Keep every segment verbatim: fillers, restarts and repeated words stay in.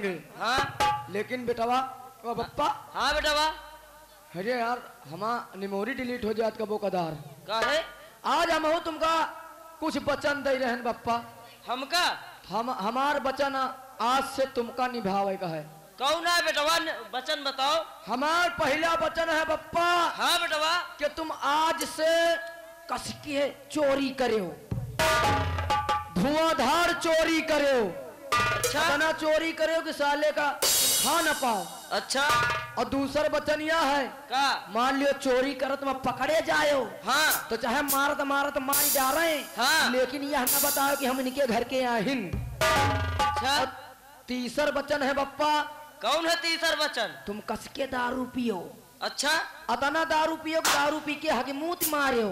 जाएंगे। हाँ लेकिन बेटावा ओ बप्पा। हाँ बेटावा। अरे यार हमा निमोरी डिलीट हो जात कबो कदार। का है? आज हम हो तुमका कुछ बचन दे रहन बप्पा। हमका? हम हमार बचन आज से तुमका निभावे का है। कौन है बेटवा बचन बताओ। हमार पहला बचन है बप्पा। हाँ बेटवा। कि तुम आज से कसकी है चोरी करे हो, धुआंधार चोरी करे हो। अच्छा ना चोरी करे हो कि साले का खा ना पाओ। अच्छा और दूसरा बचन यह है का मान लियो चोरी करत में पकड़े जायो। हाँ तो चाहे मारत मारत मार जा रहे हैं। हाँ लेकिन यह ना बताओ कि हम इनके घर के यहाँ हिन। अच्छा तीसरा बचन है बप्पा। कौन है तीसरा बचन? तुम कसके दारू पियो। अच्छा अतना दारू पियो दारू पी के हकीमूत मारे हो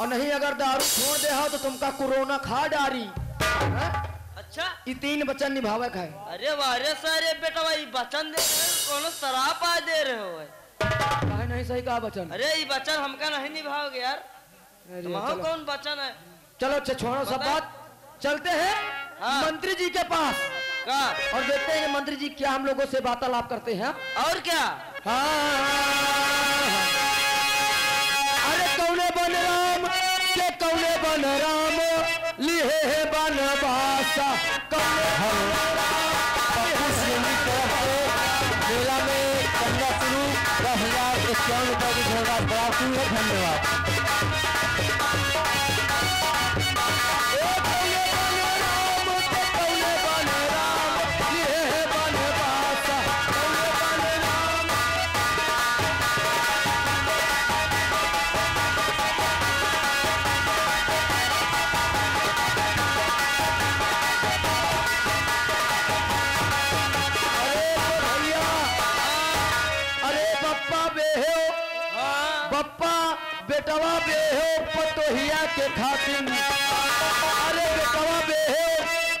और नहीं अगर दारू छोड़ दे हो तो तुमका कोरोना खा डारी। अच्छा ये तीन बचन निभावे खाए। अरे वारे सारे बेटा भाई बचन दे रहे हो कोनो शराब आ दे रहे हो। कहे नहीं सही कहा बचन। अरे ये बचन हमका नहीं निभाओगे यार। तुम्हारा कौन बचन है? चलो छोड़ो सब बात, चलते हैं हाँ। मंत्री जी के पास का और देखते हैं मंत्री जी क्या हम लोगों से वार्तालाप करते हैं और क्या। अरे कौने बन राम के कौने बन राम लिहे है बनवासा कौने बन मेला में करना शुरू दस हजार इक्यावन रुपए की धोरा प्राप्ति है। धन्यवाद। बेटवा बेहो पतोहिया के खातिन। अरे बेटवा बेहो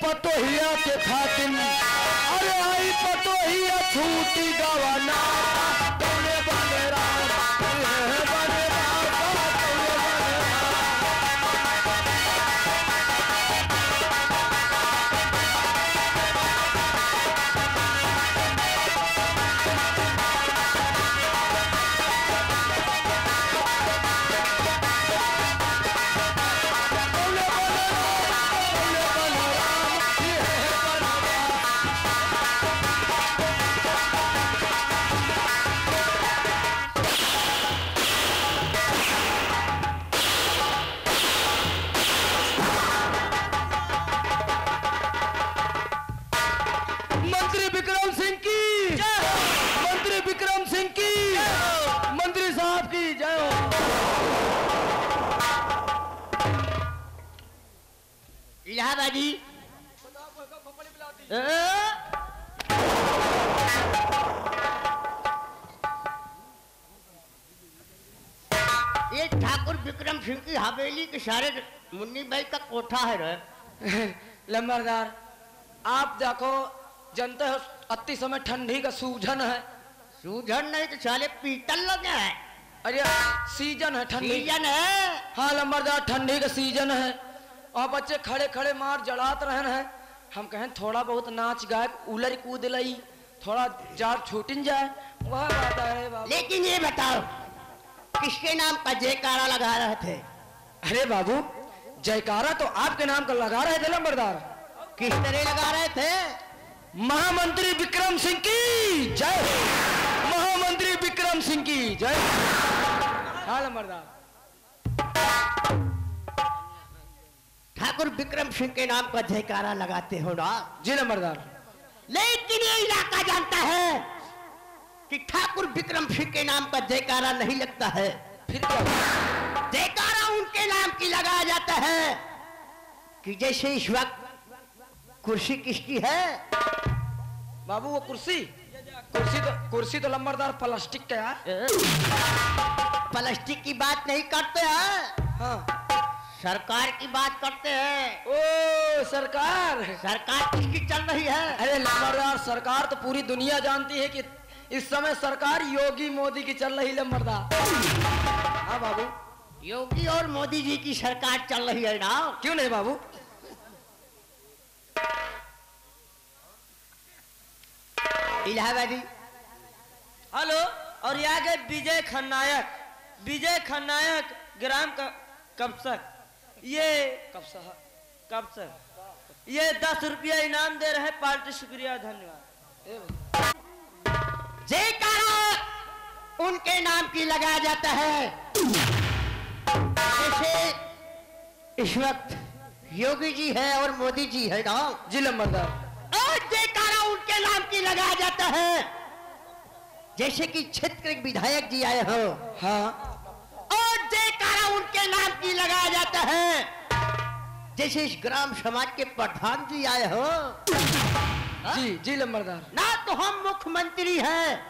पतोहिया के खातिन। अरे आई पतोहिया छूटी गवाना तोने बनेरा तोने बनेरा तोने जी ये ठाकुर विक्रम सिंह की हवेली के सारे मुन्नी भाई का कोठा है रे। लंबरदार आप देखो जनता हो अति समय ठंडी का सूजन है। सूजन नहीं तो साले पीतल लगे है। अरे सीजन है ठंडी सीजन है। हाँ लंबरदार ठंडी का सीजन है और बच्चे खड़े खड़े मार जड़ात रहन है। हम कहें थोड़ा बहुत नाच गाय उलर कूद लई थोड़ा जार छूटिन जाए वह बात है बाबू। लेकिन ये बताओ किसके नाम का जयकारा लगा रहे थे? अरे बाबू जयकारा तो आपके नाम का लगा रहे थे लंबरदार। किस तरह लगा रहे थे? महामंत्री विक्रम सिंह की जय, महामंत्री विक्रम सिंह की जय। हाँ लंबरदार ठाकुर विक्रम सिंह के नाम पर जयकारा लगाते हो ना? जी नंबरदार। लेकिन ये इलाका जानता है कि ठाकुर विक्रम सिंह के नाम पर जयकारा नहीं लगता है। फिर क्या जयकारा उनके नाम की लगाया जाता है कि जैसे इस वक्त कुर्सी किसकी है बाबू? वो कुर्सी कुर्सी तो कुर्सी तो लंबरदार प्लास्टिक का है। प्लास्टिक की बात नहीं करते हैं। हाँ सरकार की बात करते हैं। ओ सरकार, सरकार किसकी चल रही है? अरे लंबरदार सरकार तो पूरी दुनिया जानती है कि इस समय सरकार योगी मोदी की चल रही। लंबरदार हाँ बाबू योगी और मोदी जी की सरकार चल रही है ना? क्यों नहीं बाबू इलाहाबादी। हेलो, और यहाँ के विजय खन्नायक, विजय खन्नायक ग्राम कपसक, ये कपसह कपसक, ये दस रुपया इनाम दे रहे पार्टी। शुक्रिया, धन्यवाद। जय कारा उनके नाम की लगाया जाता है। जैसे इस वक्त योगी जी है और मोदी जी है ना जी लंबरदार, और जयकारा उनके नाम की लगाया जाता है। जैसे कि क्षेत्र के विधायक जी आए हो, हाँ, और जयकारा उनके नाम की लगाया जाता है। जैसे इस ग्राम समाज के प्रधान जी आए हो, हा? जी जी लंबरदार, ना तो हम मुख्यमंत्री हैं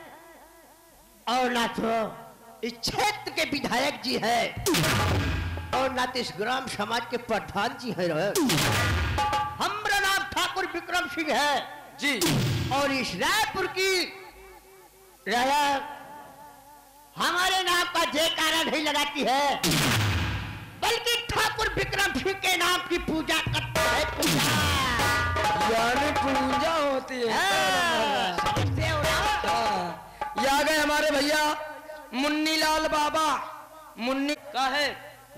और ना तो इस क्षेत्र के विधायक जी है और ना तो इस ग्राम समाज के प्रधान जी है। हमारा नाम ठाकुर विक्रम सिंह है जी, और इस रायपुर की रहा हमारे नाम का जयकारा नहीं लगाती है, बल्कि ठाकुर विक्रम सिंह के नाम की पूजा करती है। पूजा यानी पूजा होती है। यहाँ गए हमारे भैया मुन्नी लाल बाबा। मुन्नी का है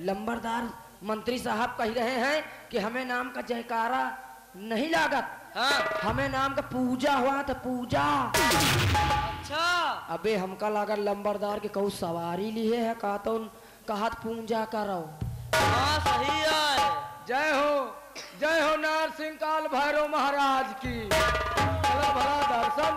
लंबरदार, मंत्री साहब कह रहे हैं कि हमें नाम का जयकारा नहीं लागत, हाँ, हमें नाम का पूजा हुआ तो पूजा। अच्छा, अबे हमका लागत लंबरदार के कहू सवारी लिए है, कहा तो कहा पूजा करो। हाँ सही है। जय हो, जय हो नारसिंह काल भैरव महाराज की। भला भला दर्शन।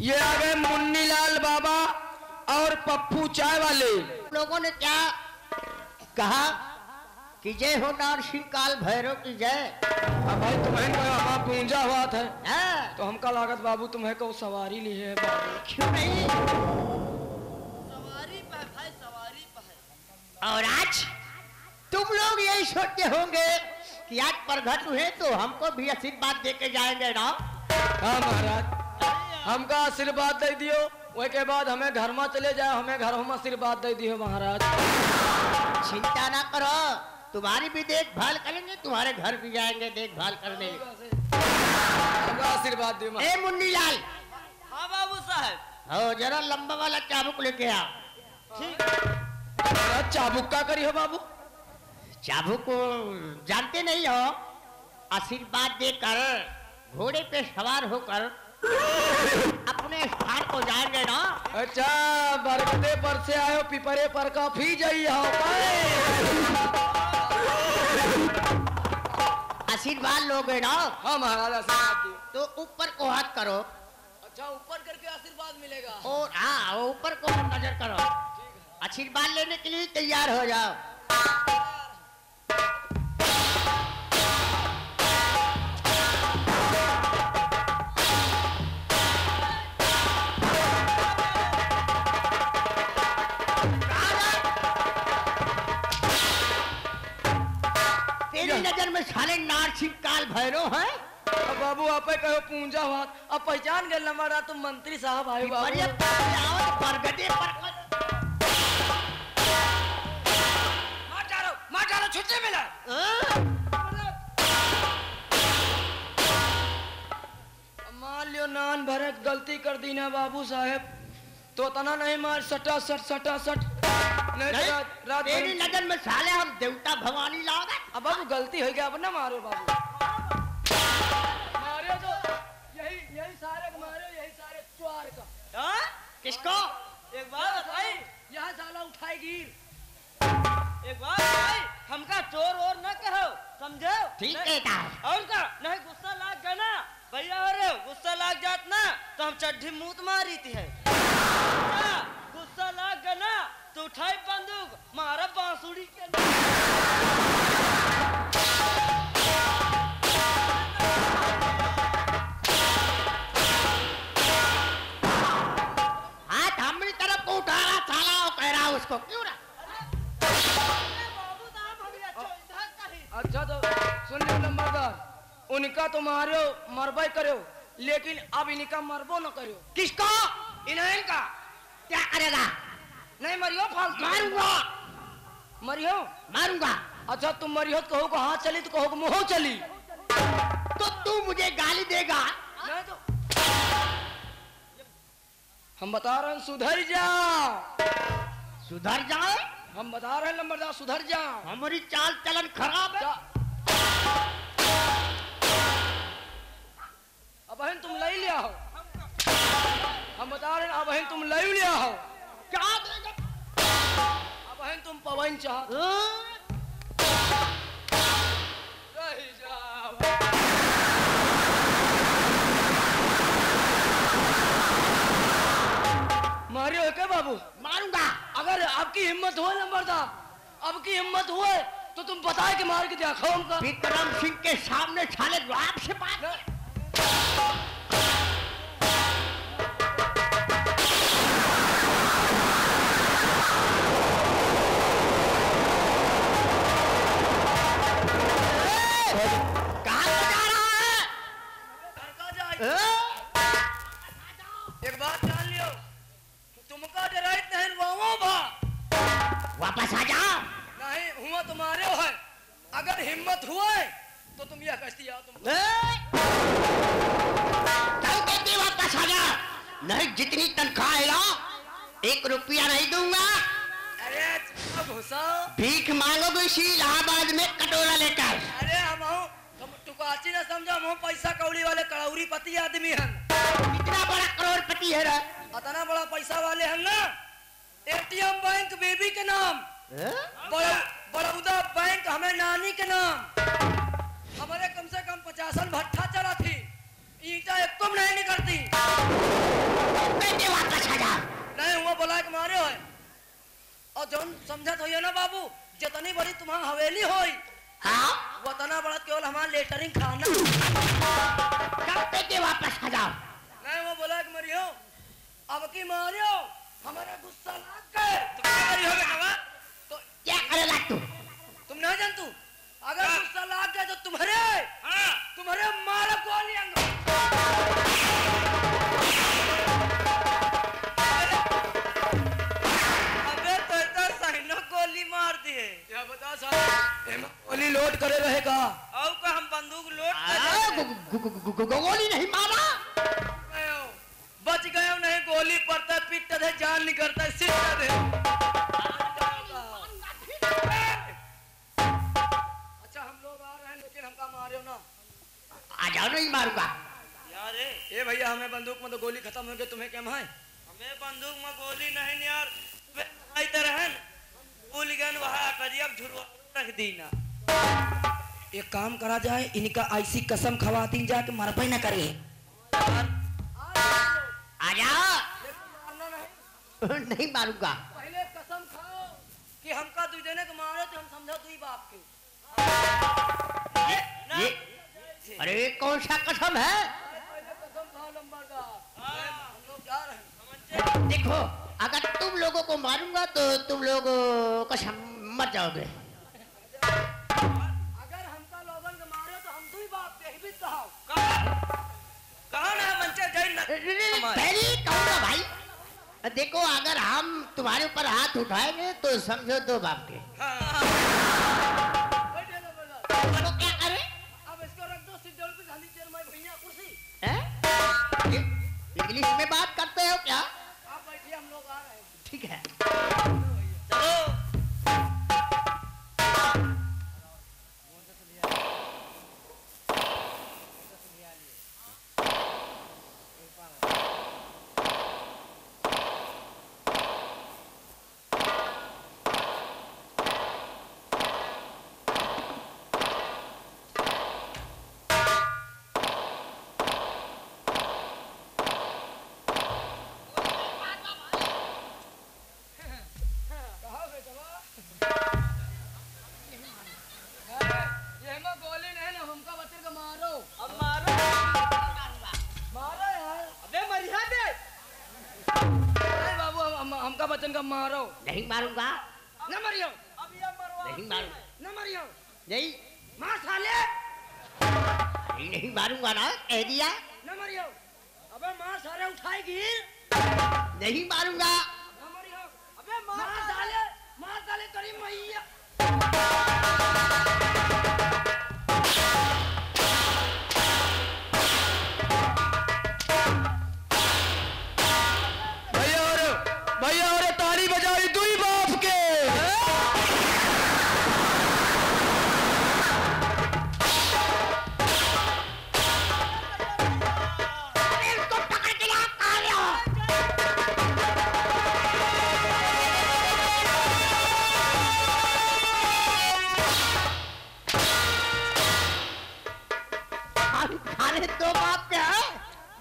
ये आ गए मुन्नी लाल बाबा और पप्पू चाय वाले। लोगों ने क्या कहा कि जय हो नारसिंह काल भैरव की जय। अब भाई तुम्हें पूंजा हुआ था तो हमका लागत बाबू तुम्हें को सवारी ली है। क्यों नहीं सवारी पे भाई, सवारी पे। और आज तुम लोग यही सोचते होंगे कि आज प्रगट हुए तो हमको भी आशीर्वाद दे के जाएंगे ना। हाँ महाराज, हमका आशीर्वाद दे दियो, वही के बाद हमें घर में चले जाए, हमें घर में आशीर्वाद दे दियो महाराज। चिंता ना करो, तुम्हारी भी देखभाल करेंगे, तुम्हारे घर भी जाएंगे देखभाल करने। हमका आशीर्वाद दे ए मुन्नी लाल। हाँ बाबू साहब। हो जरा लंबा वाला चाबुक लेके आ। चाबुक का करी हो बाबू? चाबुक जानते नहीं हो? आशीर्वाद देकर घोड़े पे सवार होकर अपने स्थान को जाएंगे ना। अच्छा, बरकते पर से आयो, पिपरे पर का फी जाई हो। आशीर्वाद लोगे ना? हाँ महाराज। तो ऊपर को हाथ करो। अच्छा, ऊपर करके आशीर्वाद मिलेगा। और हाँ, ऊपर को नजर करो। आशीर्वाद लेने के लिए तैयार हो जाओ। साले नारसिंह काल भैरव है बाबू। आप कहो पूंजा हुआ, अब पहचान गए लंबरदार तुम मंत्री साहब आए बाबू। छुट्टी मिला मान लियो नान भरे गलती कर दी ना बाबू साहब, तो तना नहीं मार सटा सट सटा सट। तेरी नजर में साले हम देवता भवानी लाओगे। अब बाबू गलती हो गया, अब ना मारो बाबू। मारो तो यही यही सारे मारो, यही सारे चुआर का। हाँ किसको? एक बार बताई, यहाँ साला उठाएगी। एक बार बताई, हमका चोर और न कहो, समझो? ठीक है का। और का नहीं गुस्सा लाग गया ना भैया, हो रे गुस्सा लाग जात ना तो हम चढ़ी मूत मारी थी है। गुस्सा लाग गया ना तो उठाई बंदूक मारा बांसुरी के। हाथ हमारी तरफ को उठा रहा साला, वो कह रहा उसको क्यों रहा। अच्छा तो सुन लो नंबरदार, उनका तो मारो मरबई करो, लेकिन अब इनका मरबो न करो। किसको? इन्हें का क्या करेगा? नहीं मरियो फालतू मारूंगा, मरियो मारूंगा। अच्छा तुम मरियो तो कहोगे हाँ चली तो कहोगे मुँह चली, तो तू मुझे गाली देगा नहीं तो हम बता रहे हैं सुधर जाओ, सुधर जाओ। हम बता रहे हैं नंबरदार सुधर जाओ, हमारी चाल चलन खराब है। अब बहन तुम ले लिया हो, हम बता रहे हैं अब बहन तुम ले लिया हो, क्या देगा? अब बहन तुम पवन चाह मारियो क्या बाबू? मारूंगा। अगर आपकी हिम्मत हो नंबरदार, आपकी हिम्मत हो तो तुम बताए कि मार के देखो उनका। विक्रम सिंह के सामने छाले आप से बात वापस आ जाओ। नहीं हुआ तुम्हारे है, अगर हिम्मत हुआ तो तुम यह कश्ती आओ, तुम कहती वापस आ जाओ। नहीं जितनी तनख्वाह है लो, एक रुपया नहीं दूंगा। अरे भीख मांगोगे इसी इलाहाबाद में कटोरा लेकर। अरे हम तुकाची ना समझो, हम पैसा कौड़ी वाले कड़ौरी पति आदमी हैं। इतना बड़ा करोड़पति है रे, इतना बड़ा पैसा वाले हैं ना। एटीएम बैंक बेबी के नाम, बड़ौदा बैंक हमें नानी के नाम। हमारे कम से कम पचासन भट्ठा चला थी, ईटा एक तुम नहीं निकलती। नहीं हुआ बोला के मारे हो, और जो समझत हो ना बाबू, जितनी बड़ी तुम्हारी हवेली हो उतना बड़ा केवल हमारा लेटरिंग खाना। वापस आ जाओ। नहीं वो बोला के मरियो, अब की मारियो हमारा गुस्सा लाग गए। तो क्या करेगा तू? तुम नहीं जानतू, अगर गुस्सा लाग गए तो तुम्हारे हाँ। तुम्हारे मारा गोली अंग। अबे तो इधर साइनो गोली मार दिए। क्या बता साहब? गोली लोड करे रहेगा। आओ का हम बंदूक लोड कर गोली नहीं मारा, बच गए। नहीं गोली पड़ता पीटता है, जान निकलता है, सीधा दे। अच्छा हम लोग आ रहे हैं, लेकिन हमका मारे हो ना। आ जाओ, नहीं मारूंगा यार। ए भैया हमें बंदूक में तो गोली खत्म हो गई, तुम्हें क्या है? हमें बंदूक में गोली नहीं यार, आई तरह भूल गए वहाँ करिए, अब झुरवा रख दी ना। एक काम करा जाए, इनका ऐसी कसम खवा दी जाके मरपई ना करे। आजा, नहीं नहीं मारूंगा। पहले कसम खाओ कि हमका तू देने को मारो तो हम समझा तू ही बाप के। अरे कौन सा कसम है? कसम खाओ नंबरदार। देखो अगर तुम लोगों को मारूंगा तो तुम लोग कसम मर जाओगे। अगर हमका लोगन को मारो तो हम तू ही बाप के भी कहा। कहूँगा भाई, देखो अगर हम तुम्हारे ऊपर हाथ उठाएंगे तो समझो दो बाप के। हाँ। तो क्या करें? अब इसको रख दो कुर्सी। इंग्लिश में बात करते हो क्या? आप बैठिए, हम लोग आ रहे हैं। ठीक है चलो। मारो। नहीं मारूंगा। न मरियो, नहीं मारू, न मरियो, नहीं मार साले। नहीं मारूंगा ना, कह दिया। न मरियो, अबे मार सारे उठाएगी। नहीं मारूंगा। अबे मार डाले, मार डाले तेरी मैया। भैया और भैया और ताली बजाई तू ही बाप के।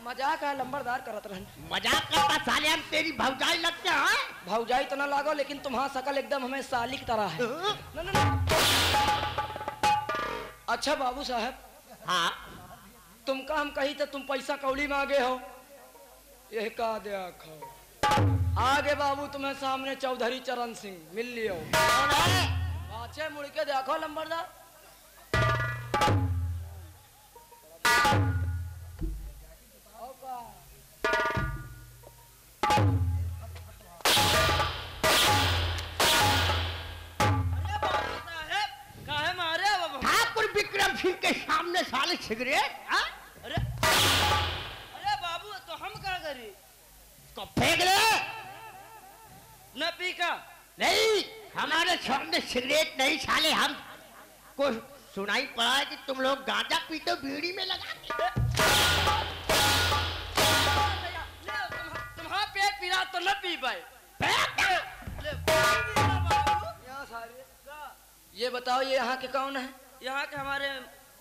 मजाक है लंबरदार करत रहन। मजाक करता साले, हम तेरी भौजाई लगते हैं। भौजाई तो ना लागो, लेकिन तुम्हारा शकल एकदम हमें साली की तरह है। ना ना ना। अच्छा बाबू साहब, हाँ तुमका हम कही तो तुम पैसा कौली मांगे हो, यह का दिया खाओ। आगे बाबू तुम्हें सामने चौधरी चरण सिंह मिल लियो। अच्छे मुड़ के देखो लंबरदार। के सामने साले सिगरेट। अरे अरे बाबू तो हम क्या करें? तो फेंक ले न पी का। नहीं हमारे सामने सिगरेट नहीं साले, हम को सुनाई पड़ा है कि तुम लोग गांजा पीते बीड़ी में लगा के। तुम्हारा पेट पीड़ा तो न पी पाए। ये बताओ ये यहाँ के कौन है? यहाँ के हमारे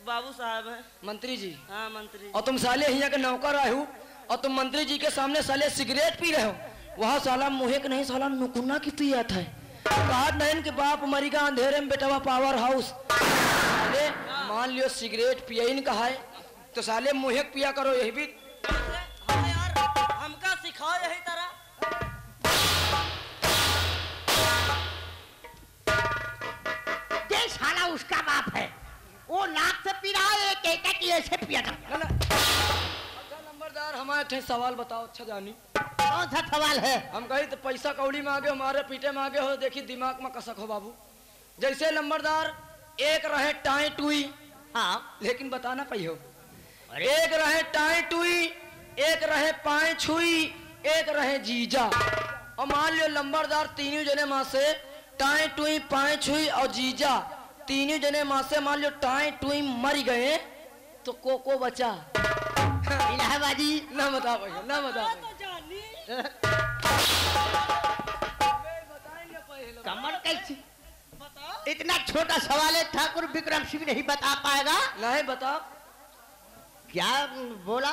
बाबू साहब हैं, मंत्री जी। हाँ मंत्री। और तुम साले यहाँ के नौकर आए हो और तुम मंत्री जी के सामने साले सिगरेट पी रहे हो। वहाँ साला मुहे के नहीं साला नुकुन्ना की पिया था। नयन के बाप मरीगा अंधेरे में बेटवा पावर हाउस। साले मान लियो सिगरेट पिया इनका है तो साले मुहे पिया करो। यही भी हाँ यार, हमका सिखाओ यही तरह। साला उसका बाप है, वो नाक से पी रहा है, एक एक की ऐसे पिया था। अच्छा नंबरदार हमारे थे सवाल बताओ। अच्छा जानी कौन सा सवाल है? हम कही तो पैसा कौड़ी मांगे हमारे पीटे मांगे हो, देखी दिमाग में कसक हो बाबू। जैसे नंबरदार एक रहे टाई टुई। हाँ लेकिन बताना पई हो। एक रहे टाई टुई, एक रहे पाए छुई, एक रहे जीजा। और मान लियो लंबरदार तीनों जने माँ से टाई टुई पाए छुई और जीजा तीनों जने माँ से मान लो टाई टुई मर गए तो कोको बचा। इलाहाबादी ना बता भैया, ना बता। कमर कैसी? इतना छोटा सवाल है ठाकुर विक्रम सिंह नहीं बता पाएगा। नहीं बताओ क्या बोला?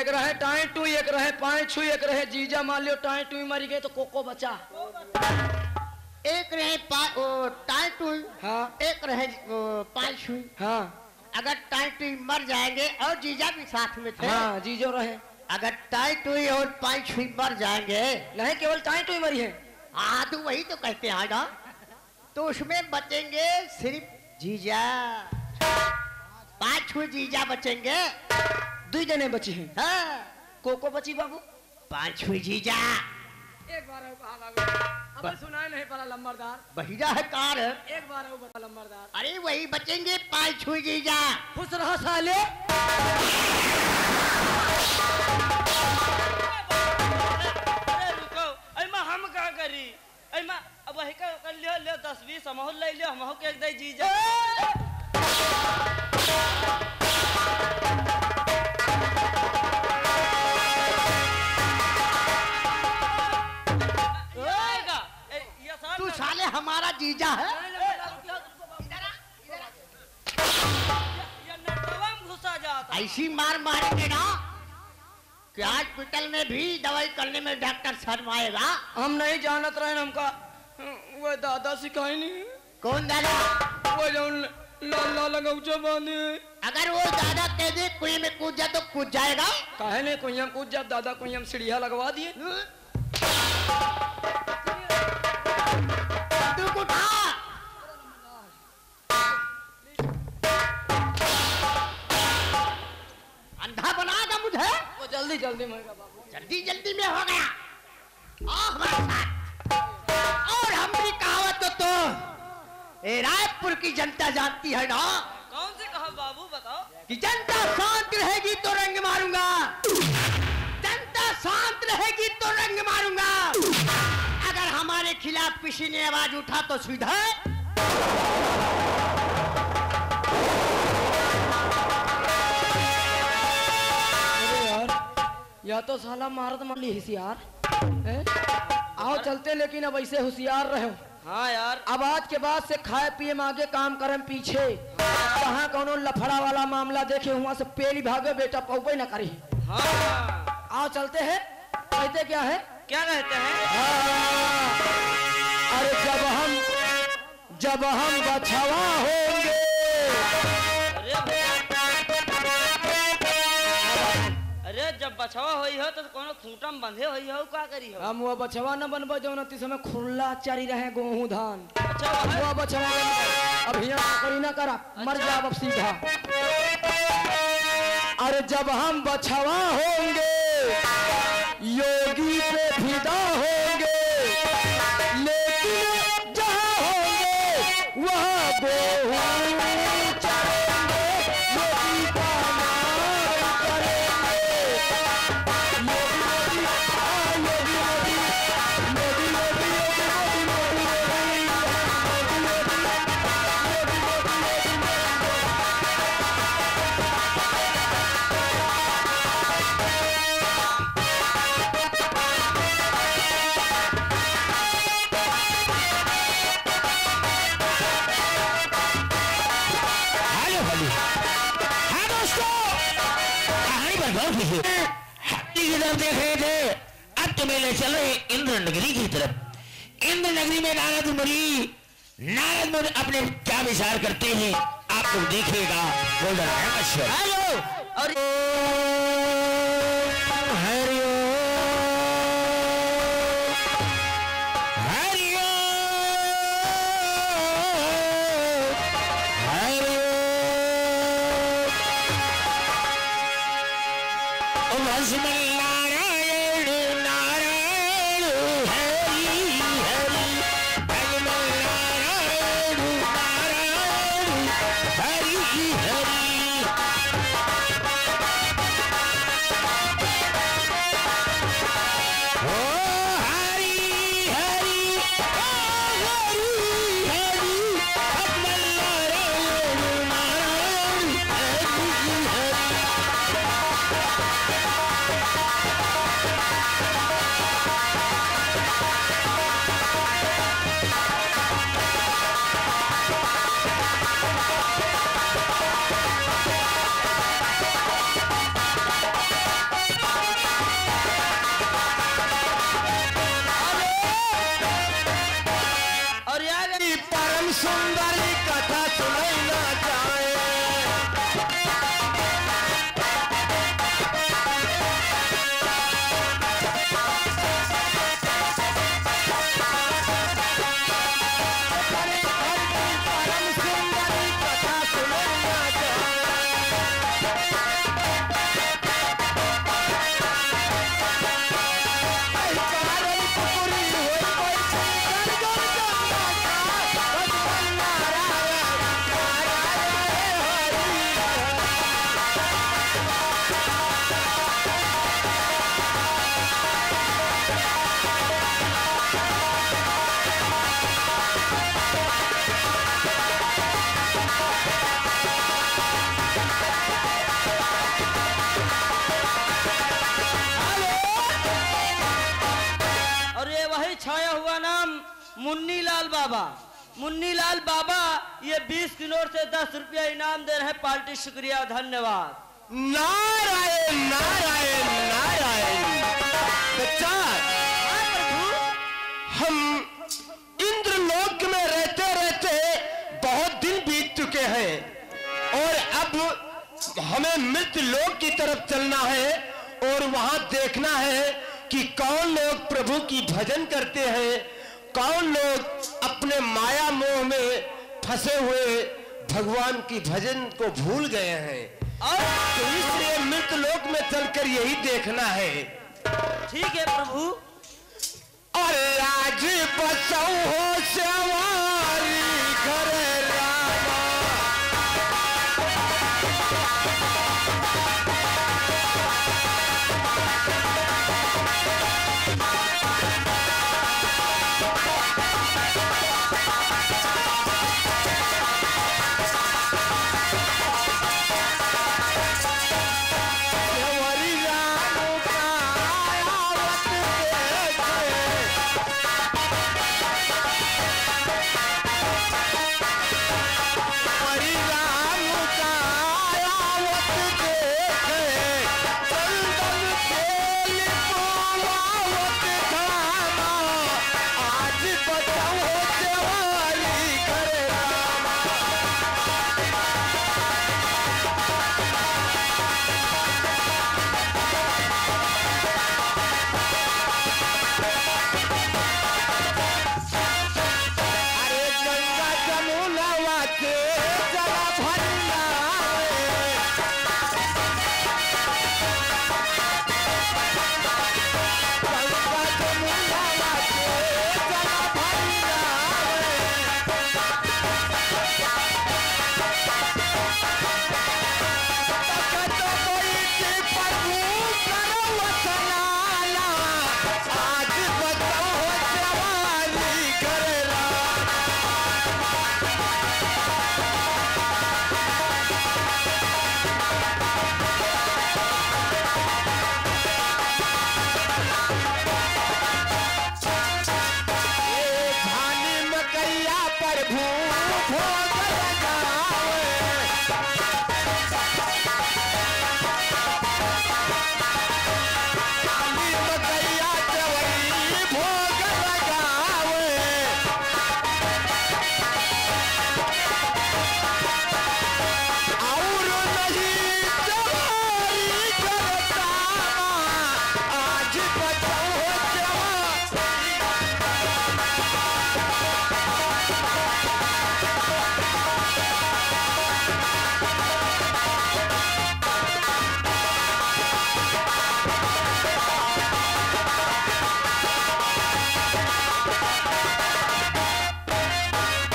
एक रहे टाई टुई, एक रहे पाए छुई, एक रहे जीजा। मान लो टाई टुई मर गए तो कोको बचा। एक रहे टाई टुई, हाँ। एक रहे पाई छुई, हाँ। अगर टाई टुई मर जाएंगे और जीजा भी साथ में थे, हाँ, जीजो रहे। अगर टाई टुई और पाई छुई मर जाएंगे, नहीं केवल टाई टुई मरी है, हाँ तो वही तो कहते हैं ना, तो उसमें बचेंगे सिर्फ जीजा, पाई छुई जीजा बचेंगे, दो जने बचे हैं, हाँ। कोको बची बाबू, पाई छुई जीजा। एक बार अब सुनाए नहीं पड़ा लंबरदार। बहिरा है कार है। एक बार वो बता लंबरदार। अरे वही बचेंगे पाई छुई जीजा। खुश रहो साले। अरे रुको, अरे हम क्या करी? अरे अब वही का कर लियो, लियो दस बीस हमहुल ले लियो, हमहुल के एक दे जीजा। साले हमारा जीजा है। ऐसी मार मारेंगे ना कि हॉस्पिटल में भी दवाई करने में डॉक्टर शर्माएगा। हम नहीं जानत रहे, हमका वो दादा सिखाई नहीं। कौन दादा? वो जो लाल लाल गौचा बांधे। अगर वो दादा कह दे कुएं में कूद जा तो कूद जाएगा। कहे नहीं कुएं कूद जा, दादा कुएं में सीढ़िया लगवा दिए। अंधा बना था मुझे। वो जल्दी जल्दी में, जल्दी जल्दी में हो गया। और हमारी कहावत तो ए रायपुर की जनता जानती है ना। कौन सी कहा बाबू बताओ? कि जनता शांत रहेगी तो रंग मारूंगा, जनता शांत रहेगी तो रंग मारूंगा। अगर हमारे खिलाफ किसी ने आवाज उठा तो सीधा या तो साला मारत मरली होशियार। आओ चलते, लेकिन अब ऐसे होशियार रहो। हाँ यार, अब आज के बाद से खाए पिए आगे, काम करें पीछे। कहाँ कोनो लफड़ा वाला मामला देखे हुआ से पेली भागे बेटा, पौपे न करी। हाँ। आओ चलते हैं। कहते क्या है, क्या कहते हैं? हाँ। अरे जब हम जब हम बछवा होंगे, जब बछवा होई हो तो कोनो खूंटा में बंधे होई हो, का करी हो? हम वो बछवा न बनबो जो नती समय खुल्ला चरी रहे गेहूं धान। अच्छा वो बछवा अब हिया करी ना करा, मर जा अब सीधा। अरे जब हम बछवा होंगे, योगी पे फिदा होंगे, लेकिन जहां होंगे वहां गेहूं। देख रहे थे, अब तुम्हें ले चल रहे इंद्र नगरी की तरफ। इंद्र नगरी में नारद मुनि नारद मुनि अपने क्या विचार करते हैं, आप लोग देखिएगा। गोल्डन नमस्कार। हेलो और हरि हरि हरि मुन्नीलाल बाबा, ये बीस किलोर से दस रुपया इनाम दे रहे हैं। पार्टी शुक्रिया, धन्यवाद। नारायण नारायण नारायण। हम इंद्रलोक में रहते रहते बहुत दिन बीत चुके हैं और अब हमें मृतलोक की तरफ चलना है और वहां देखना है कि कौन लोग प्रभु की भजन करते हैं, कौन लोग अपने माया मोह में फंसे हुए भगवान की भजन को भूल गए हैं। और तो इसलिए मृतलोक में चलकर यही देखना है। ठीक है प्रभु। अल्लाह जी बचाओ हो सवारी।